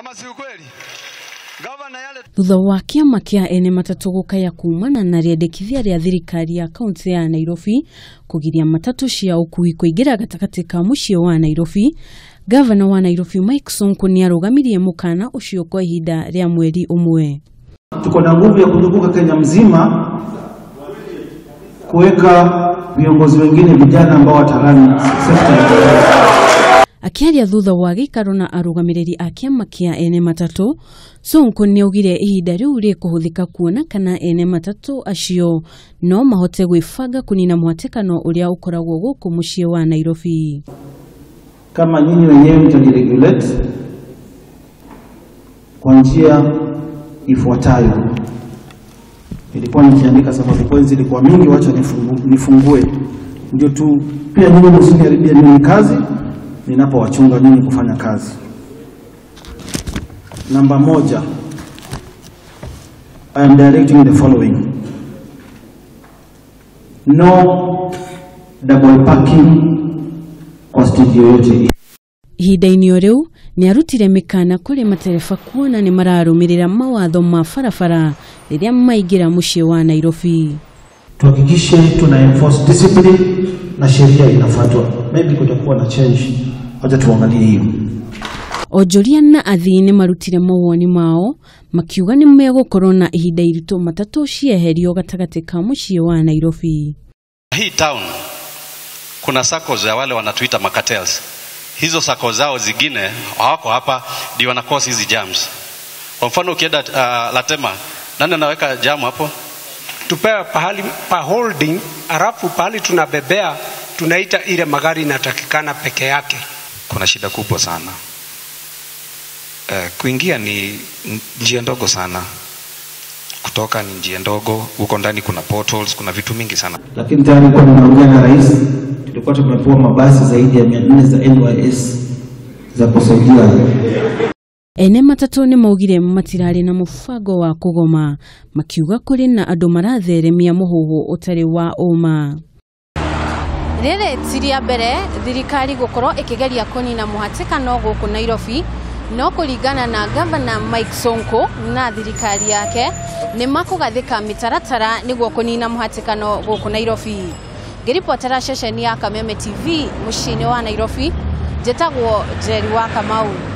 Ama si ukweli? Thutha wa kiama kia ene matatu gukaya kumana na rĩendekithia rĩa thirikari ya kaunti ya Nairobi kugiria matatu ciao kuingira gatakati ka muciĩ wa Nairobi, Governor wa Nairobi Mike Sonko nĩarũgamirie mũkana ũcio kwa ihinda rĩa mweri ũmwe. Tuko na nguvu ya kuzunguka Kenya mzima kuweka viongozi wengine vijana ambao watarani sekta. Akiaria thutha wa gĩikaro na arũgamĩrĩri a kĩama kĩa ene matatũ, Sonko nĩaugire ihinda rĩu rĩkũhũthĩka kuona kana ene matatũ acio no mahote gwĩbanga kũnina mũhatĩkano ũrĩa ũkoragwo gũkũ mũciĩ wa Nairobi. Kama nyinyi wenyewe mtajiregulate kwa njia ifuatayo. Nilikuwa nikiandika sababu points ilikuwa mingi, wacha nifungue. Ndio tu pia nyinyi msikaribia nyinyi kazi. Ninapowachunga nini kufanya kazi. Namba moja, I am directing the following. No double parking kwa steji yoyote. Ihinda inio rĩu nĩarutire mĩkana kũrĩ matereba kuona nĩ mararũmĩrĩra mawatho ma barabara rĩrĩa maingĩra mũciĩ wa Nairobi. Tuhakikishe tuna enforce discipline na sheria inafuatwa. Maybe kutakuwa na change. Wacha tuangalie hiyo. Ojoria na athine marutire mawoni mao makiuga ni megũkorwo na ihinda iritũ matatu cieherio gatagati ka mũciĩ wa Nairobi. Hii town kuna saccos ya wale wanatuita macartels. Hizo saccos zao zingine hawako hapa ndio wanakosa hizi jams. Kwa mfano ukienda Latema, nani anaweka jam hapo? Tupewa pahali pa holding, arafu pahali tunabebea, tunaita ile magari inatakikana peke yake. Kuna shida kubwa sana. Kuingia ni njia ndogo sana. Kutoka ni njia ndogo, huko ndani kuna portals, kuna vitu mingi sana. Lakini tayari kwa mnaongea na rais, tulikuwa tumepewa mabasi zaidi ya 400 za NYS za kusaidia. Ene matatũ nĩmaugire matirarĩ na mũbango wa kũgoma, makiuga kũrĩ na andũ maratheremia mũhuhu ũtarĩ wa ũma. Rĩrĩ tiria mbere thirikari gũkorwo ĩkĩgeria kũnina mũhatĩkano gũkũ Nairobi, no kũringana na Governor Mike Sonko na thirikari yake nĩmakũgathĩka mĩtaratara nĩguo kũnina mũhatĩkano gũkũ Nairobi. Ngĩripotera ceceni ya Kameme TV mũciĩ-inĩ wa Nairobi, njĩtagwo Njeri wa Kamau.